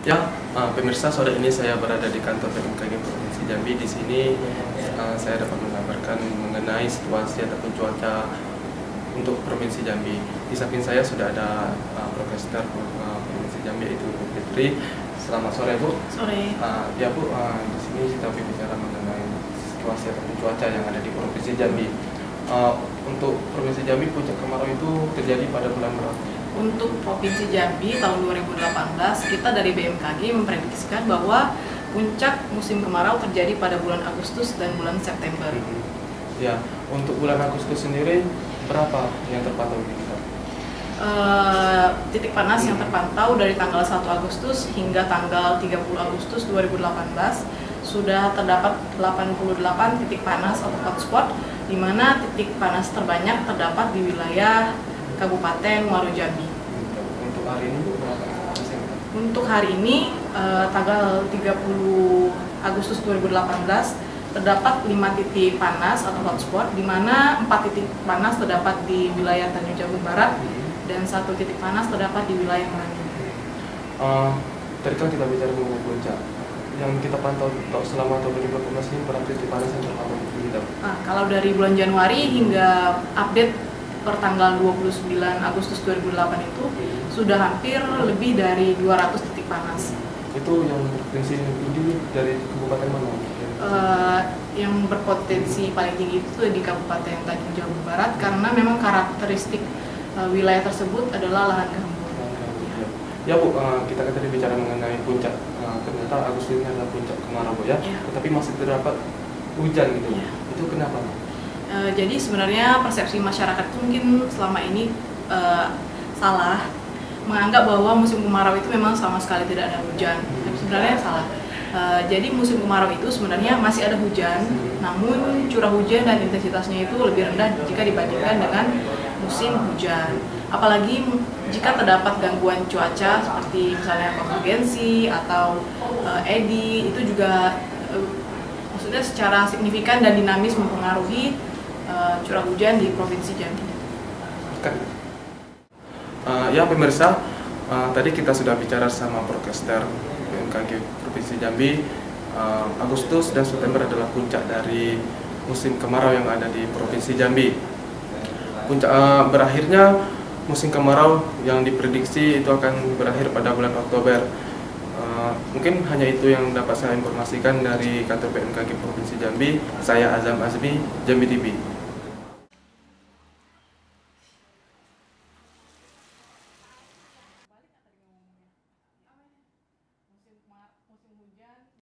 Ya, pemirsa, sore ini saya berada di kantor BMKG Provinsi Jambi. Di sini saya dapat mengabarkan mengenai situasi ataupun cuaca untuk Provinsi Jambi. Di samping saya sudah ada Profesor Provinsi Jambi, yaitu Bu Fitri. Selamat sore, Bu. Sore. Ya, Bu, di sini kita berbicara mengenai situasi ataupun cuaca yang ada di Provinsi Jambi. Untuk Provinsi Jambi, puncak kemarau itu terjadi pada bulan berapa? Untuk Provinsi Jambi tahun 2018, kita dari BMKG memprediksikan bahwa puncak musim kemarau terjadi pada bulan Agustus dan bulan September. Ya, untuk bulan Agustus sendiri berapa yang terpantau di kita? Titik panas yang terpantau dari tanggal 1 Agustus hingga tanggal 30 Agustus 2018 sudah terdapat 88 titik panas atau hotspot, di mana titik panas terbanyak terdapat di wilayah Kabupaten Muaro Jambi. Untuk hari ini berapa? Untuk hari ini tanggal 30 Agustus 2018 terdapat 5 titik panas atau hotspot, di mana 4 titik panas terdapat di wilayah Tanjung Jabung Barat dan 1 titik panas terdapat di wilayah Merangin. Tadi kan kita bicara mengenai puncak yang kita pantau selama tahun 2018 ini, berapa titik panas yang terpantau kita? Kalau dari bulan Januari hingga update per tanggal 29 Agustus 2008 itu sudah hampir lebih dari 200 titik panas. Itu yang berpotensi tinggi dari kabupaten mana? Yang berpotensi paling tinggi itu di Kabupaten Tanjung Jabung Barat, karena memang karakteristik wilayah tersebut adalah lahan gambut. Ya, Bu, kita kan tadi bicara mengenai puncak. Ternyata Agustus ini adalah puncak kemarau, Bu, ya. Tetapi masih terdapat hujan gitu. Itu kenapa? Jadi sebenarnya persepsi masyarakat itu mungkin selama ini salah menganggap bahwa musim kemarau itu memang sama sekali tidak ada hujan. Tapi sebenarnya salah. Jadi musim kemarau itu sebenarnya masih ada hujan, namun curah hujan dan intensitasnya itu lebih rendah jika dibandingkan dengan musim hujan. Apalagi jika terdapat gangguan cuaca seperti misalnya konvergensi atau eddy, itu juga maksudnya secara signifikan dan dinamis mempengaruhi curah hujan di Provinsi Jambi. Ya, pemirsa, tadi kita sudah bicara sama Prokester BMKG Provinsi Jambi. Agustus dan September adalah puncak dari musim kemarau yang ada di Provinsi Jambi. Puncak berakhirnya musim kemarau yang diprediksi itu akan berakhir pada bulan Oktober. Mungkin hanya itu yang dapat saya informasikan dari kantor BMKG Provinsi Jambi. Saya Azam Azmi, Jambi TV.